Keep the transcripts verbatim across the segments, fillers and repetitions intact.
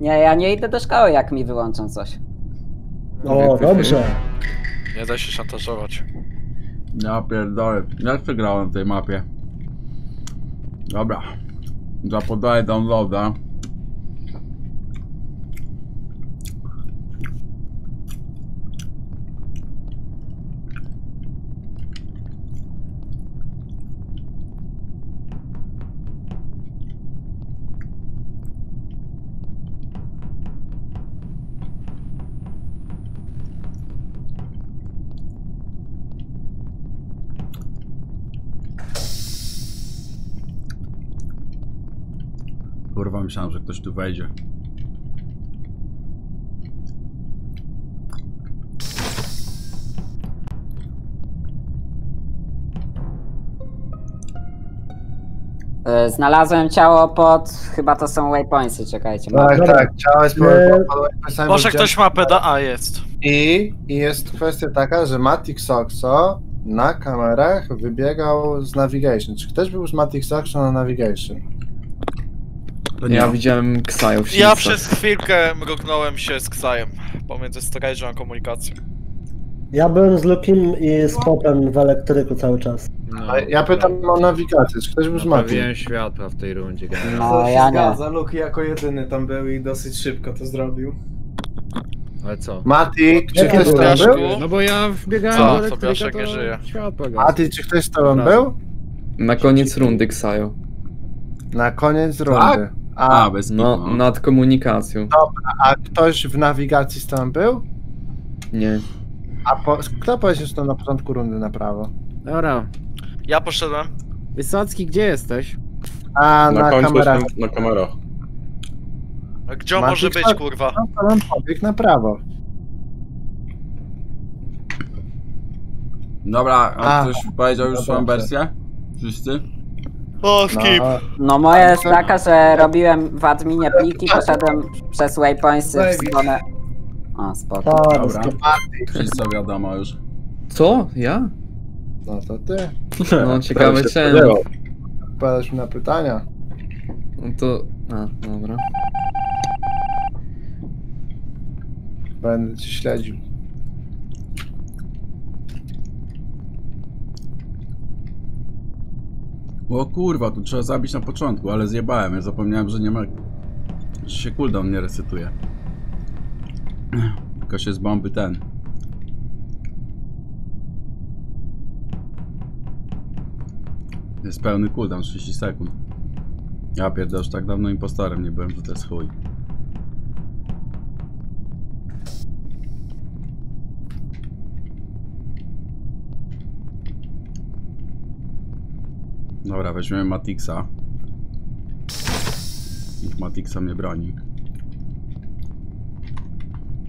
Nie, ja nie idę do szkoły, jak mi wyłączą coś. O, dobrze. Nie da się szantażować. Ja pierdolę, ja przegrałem w tej mapie. Dobra. Zapodaję downloada. Kurwa, myślałem, że ktoś tu wejdzie. Znalazłem ciało pod... chyba to są waypointsy, czekajcie. Tak, mam... tak, ciało jest pod waypointsami. Może ktoś ma peda... a jest. I, I jest kwestia taka, że Matic Oxo na kamerach wybiegał z Navigation. Czy ktoś był z Matic Oxo na Navigation? Ja nie. Widziałem Xayoo. Ja przez chwilkę mrugnąłem się z Xayoom pomiędzy storage'em a komunikacją. Ja byłem z Lukim i z Popem w elektryku cały czas. No, ja pytam no. o nawigację, czy ktoś już ma? Naprawiłem światła w tej rundzie. No, ja zgadza, Luki jako jedyny tam był i dosyć szybko to zrobił. Ale co? Mati, czy ktoś tam Piaszku? był? No bo ja wbiegałem co? do elektryka, to nie żyje. Mati, czy ktoś tam no. był? Na koniec rundy Xayoo. Na koniec rundy? Tak? A, a, bez no, no, nad komunikacją. Dobra, a ktoś w nawigacji tam był? Nie. A po, kto powiedział, że to na początku rundy na prawo? Dobra. Ja poszedłem. Wysocki, gdzie jesteś? A, na, na kamerach. Na kamerach. Gdzie on może być, kurwa? No, pobiegł na prawo. Dobra, a ktoś powiedział już swoją wersję? Wszyscy? O, skip. No, no moja jest taka, że robiłem w adminie pliki, poszedłem przez waypoints w stronę... O, spoko. Dobra, wszystko wiadomo już. Co? Ja? No to ty. No, ciekawe cię. Odpowiadasz mi na pytania. No to... a, dobra. Będę cię śledził. O kurwa, tu trzeba zabić na początku, ale zjebałem, ja zapomniałem, że nie ma... że się cooldown nie resetuje. Tylko się z bomby ten. Jest pełny cooldown, trzydzieści sekund. Ja pierdolę, już tak dawno impostorem nie byłem, że to jest chuj. Dobra, weźmiemy Matixa. Niech Matixa mnie broni.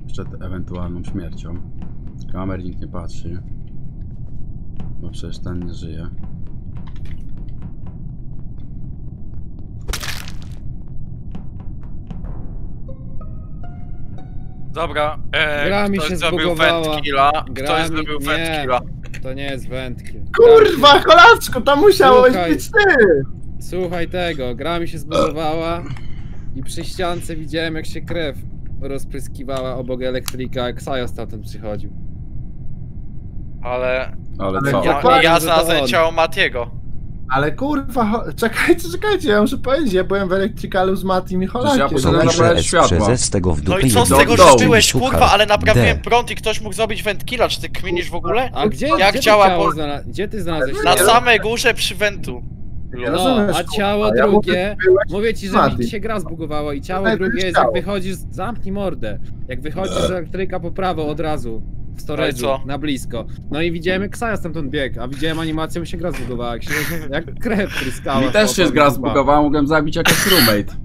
Przed ewentualną śmiercią. Kamer nikt nie patrzy. Bo przecież ten nie żyje. Dobra, ee, gra mi się zrobił wędkilla. Ktoś zrobił wędkilla. To nie jest wędkiel. Kurwa, kolaczku, to musiałeś słuchaj, być ty! Słuchaj tego, gra mi się zbudowała i przy ściance widziałem, jak się krew rozpryskiwała obok elektryka, jak Xayoo stamtąd przychodził. Ale... Ale co? Ja, ja znalazłem ciało Matiego. Ale kurwa, czekajcie, czekajcie, ja muszę powiedzieć, ja byłem w elektrikalu z Matim i Holakiem. Ja poszedłem naprawiać światła. No i co z tego życzyłeś, kurwa, ale naprawiłem prąd i ktoś mógł zrobić wędkila, czy ty kminisz w ogóle? A gdzie, jak gdzie ciała, ciało bo... znalaz... Gdzie ty znalazłeś? Na samej górze przy wentu. No, a ciało drugie, mówię ci, że mi się gra zbugowała i ciało drugie jest, jak wychodzisz, zamknij mordę. Jak wychodzisz z elektryka po prawo od razu. W storage'u, na blisko. No i widziałem, jak Xayoo stamtąd biegł, a widziałem animację, mi się gra zbugowała, jak, się, jak krew tryskała. Mi też się gra zbugowała, mogłem zabić jako roommate.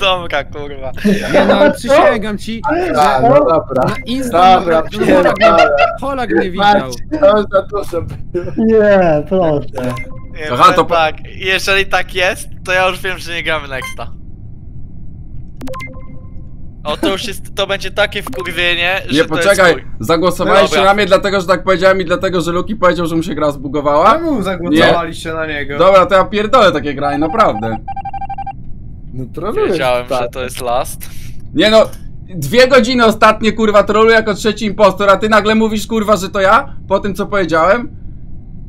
Dobra, kurwa. Nie no, przysięgam ci, że na Instagram Polak nie widział. Nie, proszę. Aha, to tak, jeżeli tak jest, to ja już wiem, że nie gramy Nexta. O, to już jest, to będzie takie wkurwienie, że nie, poczekaj, jest... zagłosowaliście no na mnie dlatego, że tak powiedziałem i dlatego, że Luki powiedział, że mu się gra zbugowała? Czemu zagłosowaliście na niego? Dobra, to ja pierdolę takie granie, naprawdę. No trochę. Wiedziałem, tak. że to jest last. Nie no, dwie godziny ostatnie kurwa trollu jako trzeci impostor, a ty nagle mówisz kurwa, że to ja? Po tym co powiedziałem?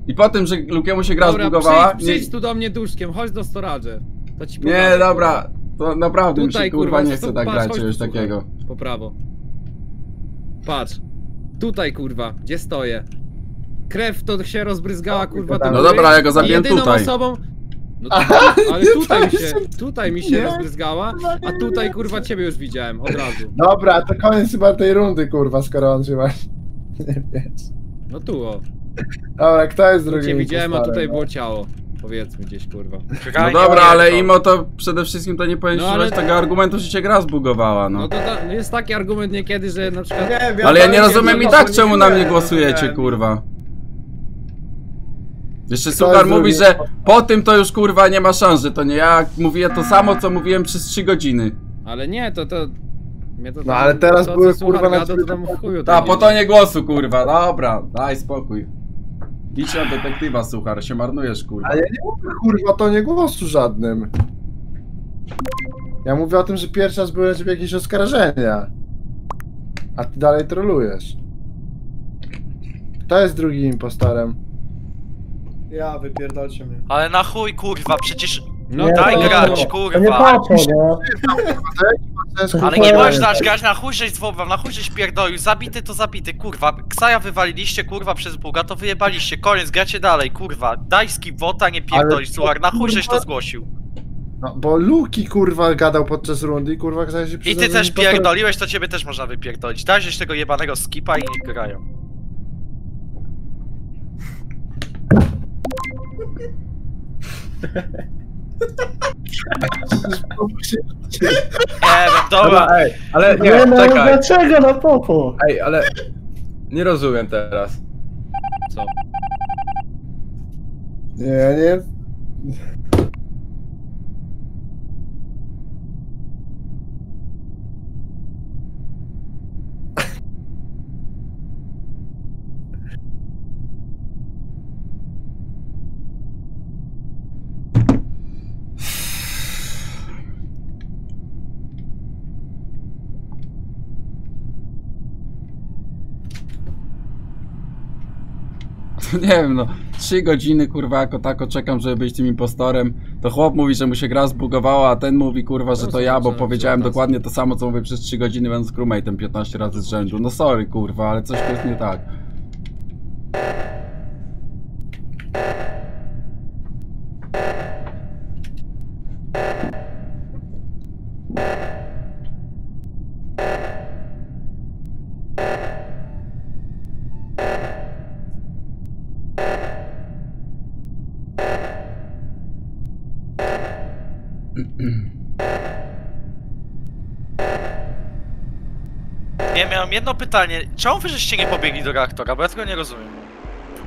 I po tym, że Lukiemu się gra dobra, zbugowała? Przyjdź, przyjdź nie... tu do mnie duszkiem, chodź do storage. To ci pokażę, nie, dobra, to naprawdę tutaj, mi się kurwa, kurwa nie chce tak grać czegoś takiego. Po prawo. Patrz. Tutaj kurwa, gdzie stoję. Krew to się rozbryzgała kurwa. No dobra, góry. Ja go zabiję tutaj. Osobą... No to, aha, ale tutaj mi się, tutaj mi się rozbryzgała, a tutaj kurwa ciebie już widziałem od razu. Dobra, to koniec chyba tej rundy kurwa, skoro on się właśnie... No tu o. Dobra, kto jest drugi? Cię widziałem, a tutaj było ciało. Powiedzmy gdzieś kurwa. No dobra, ale Imo to przede wszystkim to nie powinien no, ale... tego argumentu, że się gra zbugowała, no. No to, to jest taki argument niekiedy, że na przykład... Nie, wiem, ale ja nie rozumiem i tak czemu na mnie głosujecie, kurwa. Jeszcze Sugar mówi, że po tym to już kurwa nie ma szans, że to nie ja mówię to samo, co mówiłem przez trzy godziny. Ale nie, to to... To no tam, ale teraz to, były kurwa na ciebie tam w chuju. Ta, po tonie głosu kurwa, dobra, daj spokój. Idź na detektywa Suchar, się marnujesz kurwa. Ale ja nie mówię kurwa o tonie głosu żadnym. Ja mówię o tym, że pierwszy raz były na ciebie jakieś oskarżenia. A ty dalej trolujesz. Kto jest drugim impostorem? Ja, wypierdolcie mnie. Ale na chuj kurwa, przecież... No nie, daj to, grać, no, kurwa! Nie patrzę, no. Ale nie można grać, na chuj żeś zwołał, na chuj żeś pierdolił, zabity to zabity, kurwa. Xaja wywaliliście, kurwa, przez Buga, to wyjebaliście, koniec, gracie dalej, kurwa. Daj skip wota, nie pierdolisz, słuchaj, na chuj żeś to zgłosił. No, bo Luki, kurwa, gadał podczas rundy i kurwa Xaja się przyznał. I ty też pierdoliłeś, to ciebie też można wypierdolić. Daj żeś tego jebanego skipa i nie grają. Eee, dobra, ej, ale nie, nie no, czekaj. Dlaczego na popo? Ej, ale nie rozumiem teraz. Co? Nie, nie. Nie wiem no, trzy godziny kurwa jako tako czekam, żeby być tym impostorem. To chłop mówi, że mu się gra zbugowała, a ten mówi kurwa, że to ja, bo powiedziałem dokładnie to samo, co mówię przez trzy godziny, będąc crewmate'em piętnaście razy z rzędu. No sorry kurwa, ale coś tu jest nie tak. Ja miałem jedno pytanie, czemu wy żeście nie pobiegli do reaktora, bo ja tego nie rozumiem.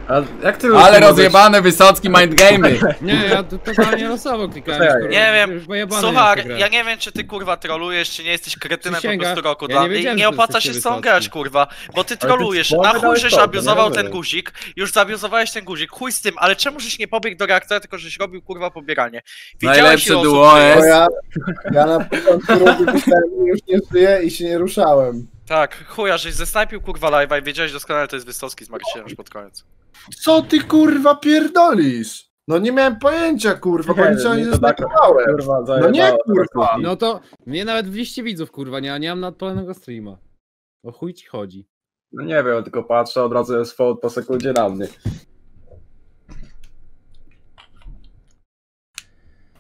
A jak ty ale rozjebane Wysocki mindgamy! Nie, ja tu totalnie losowo klikałem. Kurwa. Nie wiem, Suchar, ja nie wiem czy ty kurwa trolujesz, czy nie jesteś kretynem po prostu roku ja dla mnie. Nie, nie opłaca się z tą grać kurwa, bo ty trolujesz, na chuj żeś abuzował ten guzik, już zabuzowałeś ten guzik, chuj z tym, ale czemu żeś nie pobiegł do reaktora, tylko żeś robił kurwa pobieranie. Najlepsze duo jest. Ja, ja na początku już nie żyję i się nie ruszałem. Tak, chuja, żeś zesnajpił kurwa live'a i wiedziałeś doskonale, to jest Wysocki z Marksiem już pod koniec. Co ty kurwa pierdolisz? No nie miałem pojęcia kurwa, bo niczego nie zesnajpowałem. No nie kurwa. No to mnie nawet dwieście widzów kurwa, nie, nie mam nadpalonego streama. O chuj ci chodzi. No nie wiem, tylko patrzę, od razu jest fold po sekundzie na mnie.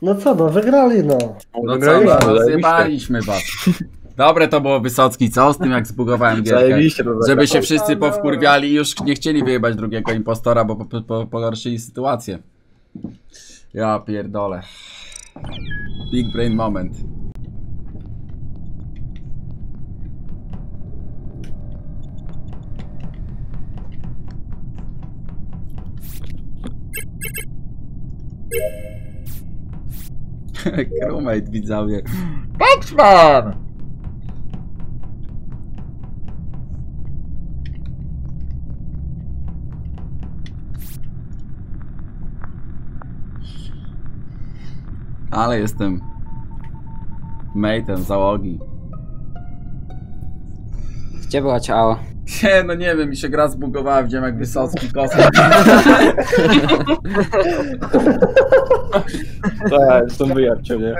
No co, no wygrali no. No, no co, no zjebaliśmy was. Dobre to było Wysocki, co? Z tym jak zbugowałem gierkę, żeby się wszyscy powkurwiali i już nie chcieli wyjebać drugiego impostora, bo po, po, pogorszyli sytuację. Ja pierdolę. Big brain moment. Crewmate widzowie. Boxman! Ale jestem mate'em załogi. Gdzie było ciało? Nie, no nie wiem, mi się gra zbugowała, widziałem jak Wysocki kosmos. Tak, stąd wyjawcie, nie?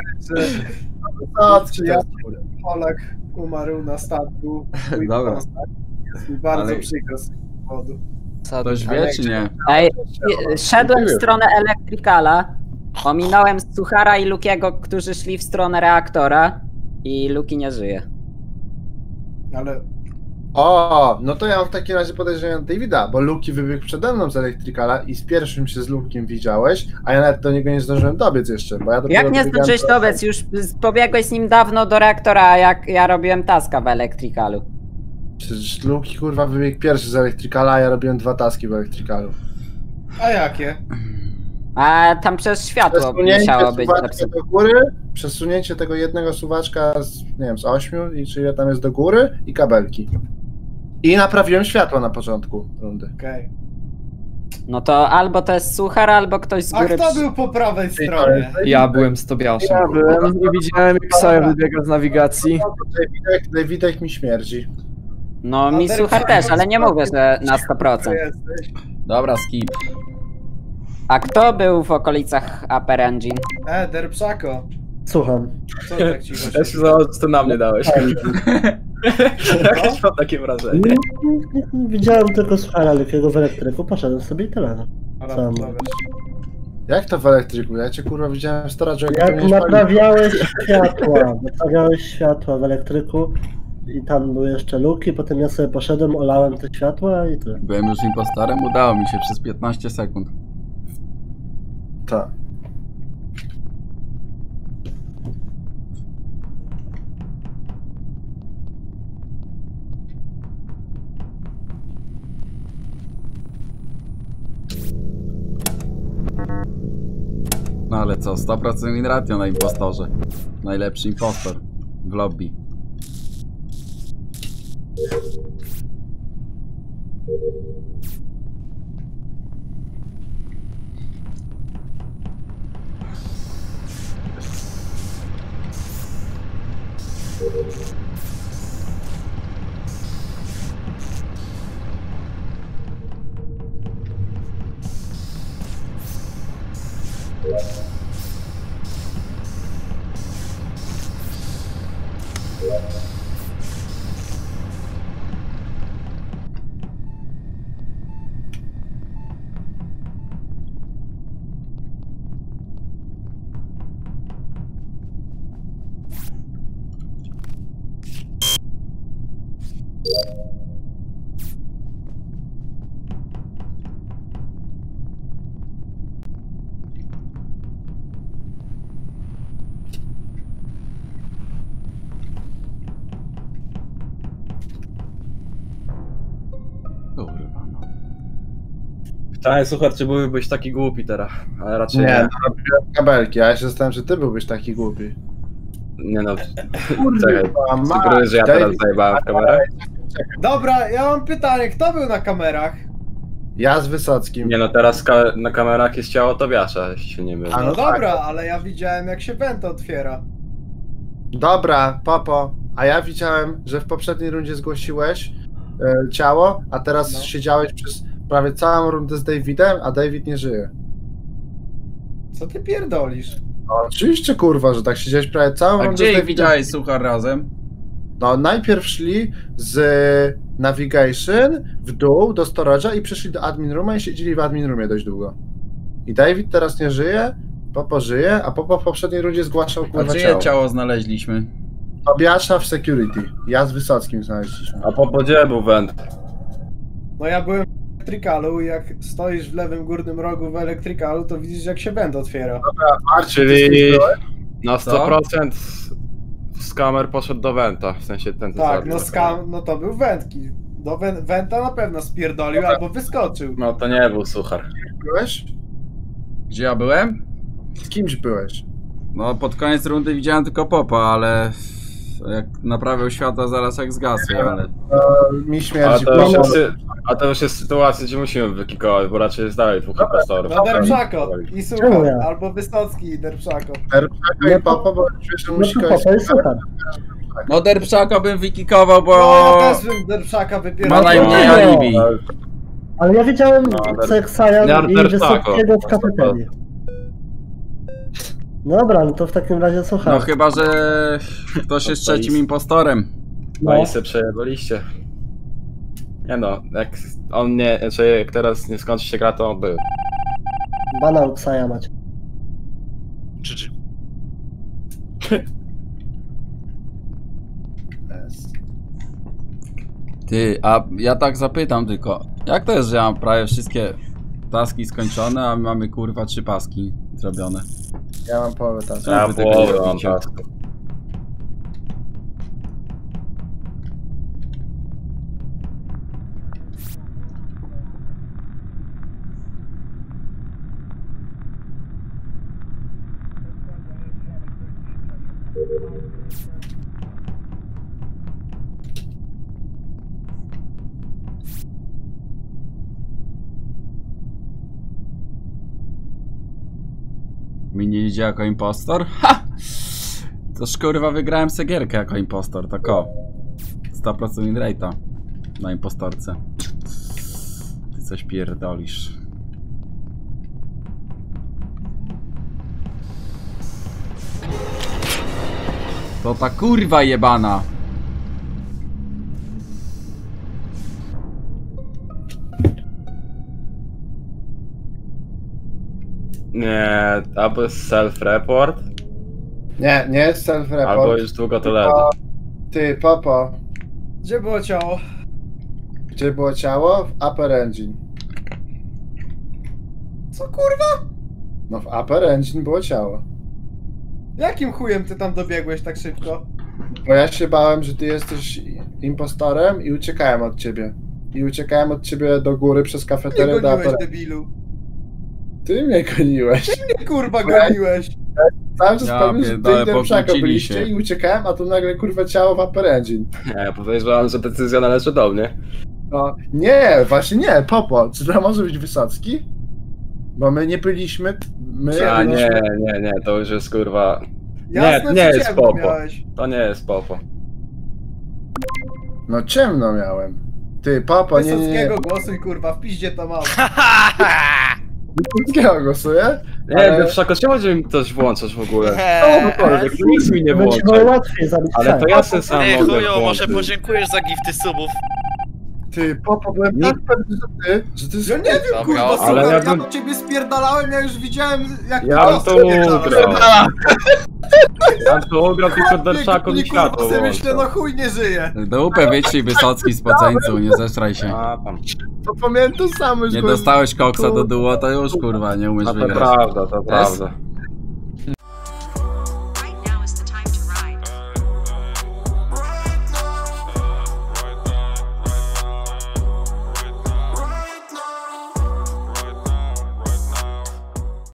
Wysocki, ja Polak umarł na statku. Dobra. Jest mi bardzo przykro z tego powodu. Ktoś wie, czy nie? Ej, szedłem w stronę Electricala, ominąłem Suchara i Lukiego, którzy szli w stronę reaktora i Luki nie żyje. Ale... O, no to ja w takim razie podejrzewam Davida, bo Luki wybiegł przede mną z Electricala i z pierwszym się z Lukiem widziałeś, a ja nawet do niego nie zdążyłem dobiec jeszcze, bo ja dopiero... Jak nie zdążyłeś dobiec? Już pobiegłeś z nim dawno do reaktora, jak ja robiłem taska w Electricalu. Przecież Luki, kurwa, wybiegł pierwszy z Electricala, a ja robiłem dwa taski w Electricalu. A jakie? A tam przez światło musiało być do góry, przesunięcie tego jednego suwaczka z, nie wiem, z ośmiu, i czyli tam jest do góry, i kabelki. I naprawiłem światło na początku rundy. Okej. Okay. No to albo to jest Suchar, albo ktoś z góry... A kto był po prawej stronie? Ja byłem z Tobiaszem. Ja byłem, nie widziałem, jak Xayo wybiega z nawigacji. Davidek, Davidek mi śmierdzi. No, no mi Suchar też, ale nie mówię, że na sto procent. Dobra, skip. A kto był w okolicach Upper Engine? E, Derpsako. Słucham. Co tak ci chodzi? Ja się załóż, co na mnie dałeś. Jakieś mam takie wrażenie. Widziałem tylko Suchara Lukiego w elektryku, poszedłem sobie i tyle. Sam. Jak to w elektryku? Ja cię, kurwa, widziałem starać, jak Jak naprawiałeś światła, naprawiałeś światła w elektryku i tam były jeszcze luki, potem ja sobie poszedłem, olałem te światła i tyle. Byłem już impostorem, udało mi się przez piętnaście sekund. Tak. No ale co, sto procent win ratio na impostorze. Najlepszy impostor w lobby. Pytanie, słuchaj, czy byłbyś taki głupi teraz? Ale raczej nie. Nie, robiłem kabelki, a ja się zastanawiam, czy ty byłbyś taki głupi. Nie no, czekaj, że ja teraz zajebałem w kamerach. Dobra, ja mam pytanie, kto był na kamerach? Ja z Wysockim. Nie no, teraz ka na kamerach jest ciało Tobiasza, jeśli się nie mylę. A no dobra, ale ja widziałem, jak się wento otwiera. Dobra, Popo, a ja widziałem, że w poprzedniej rundzie zgłosiłeś e, ciało, a teraz no. siedziałeś przez prawie całą rundę z Davidem, a David nie żyje. Co ty pierdolisz? No, oczywiście, kurwa, że tak siedziałeś prawie całą a rundę. Gdzie ich widziałeś, Suchar, razem? No, najpierw szli z Navigation w dół do Storage'a i przyszli do Admin Rooma i siedzieli w Admin Roomie dość długo. I David teraz nie żyje, Popo żyje, a Popo w poprzedniej rundzie zgłaszał kurwa ciało. Czyje ciało znaleźliśmy? Tobiasza w Security. Ja z Wysockim znaleźliśmy. A Popo gdzie był wend? No ja byłem w Electricalu i jak stoisz w lewym górnym rogu w Electricalu, to widzisz, jak się wend otwiera. Dobra, czyli na sto procent skamer poszedł do wenta, w sensie ten co tak, no skam, no to był wentki. Do wenta na pewno spierdolił no, albo wyskoczył. No to nie był Suchar. Gdzie byłeś? Gdzie ja byłem? Z kimś byłeś. No pod koniec rundy widziałem tylko Popa, ale jak naprawił światła zaraz jak zgasł, ale... No, mi śmierdzi. A to, już jest, a to już jest sytuacja, gdzie musimy wykikować, bo raczej jest dalej dwóch impostorów. No Derpszako i Suchar, albo Wysocki i Derpszako. Derpszako i Popo, bo oczywiście musi kogoś... No Derpszaka bym wykikował, bo... No, ja też bym Derpszaka wybierał. Ma najmniej alibi. Ale ja wiedziałem Xaja i Wysockiego w kafeterii. Dobra, no to w takim razie słucham. No chyba, że ktoś jest trzecim impostorem. No i se przejebaliście. Nie no, jak on nie, znaczy jak teraz nie skończy się gra, to on był. Banał Xaja macie. G G. Ty, a ja tak zapytam tylko, jak to jest, że ja mam prawie wszystkie taski skończone, a my mamy kurwa trzy paski zrobione? Ja mam połowę tam. Ja połowę tasku. Mi nie idzie jako impostor? Ha! Toż kurwa wygrałem segierkę jako impostor, tak o. sto procent win rate'a na impostorce. Ty coś pierdolisz. To ta kurwa jebana! Nie, albo jest self-report. Nie, nie jest self-report. Albo już długo to leży. Ty, Popo. Gdzie było ciało? Gdzie było ciało? W Upper Engine. Co kurwa? No w Upper Engine było ciało. Jakim chujem ty tam dobiegłeś tak szybko? Bo ja się bałem, że ty jesteś impostorem i uciekałem od ciebie. I uciekałem od ciebie do góry przez kafeterię do Upper Engine. Ty mnie goniłeś. Ty mnie kurwa goniłeś. Cały czas pamiętam, że ty Derpszaka byliście i uciekałem, a tu nagle kurwa ciało w Upper Engine. Nie, podejrzewałem, że decyzja należy do mnie. No, nie, właśnie nie, Popo, czy to może być Wysocki? Bo my nie byliśmy... My a byliśmy... nie, nie, nie, to już jest kurwa... Jasne, nie, nie jest Popo. Miałeś. To nie jest Popo. No ciemno miałem. Ty, Popo, Wysockiego nie, nie, nie. głosuj kurwa, w piździe to mam. Wysockiego głosuję? Nie, ale... Derpszako, czemu mi coś włączasz w ogóle? Eee, nic mi nie włączaj. Ale to ja se sam mogę włączyć. Może podziękujesz za gifty subów. Ty, Popo, byłem tak pewny, że ty, że ty... Ja nie wiem, kurwa, super, ja, bym... ja do ciebie spierdalałem, ja już widziałem, jak... Ja bym to ugrał. Ja bym to ugrał, tylko Derpszako mi światło włączał. Myślę, no chuj, nie żyje. Dupę wyciej Wysocki z poceńcu, nie zesraj się. To pamiętam sam już, nie dostałeś koksa do duo, to już kurwa nie umiesz wygrać. To prawda, to prawda.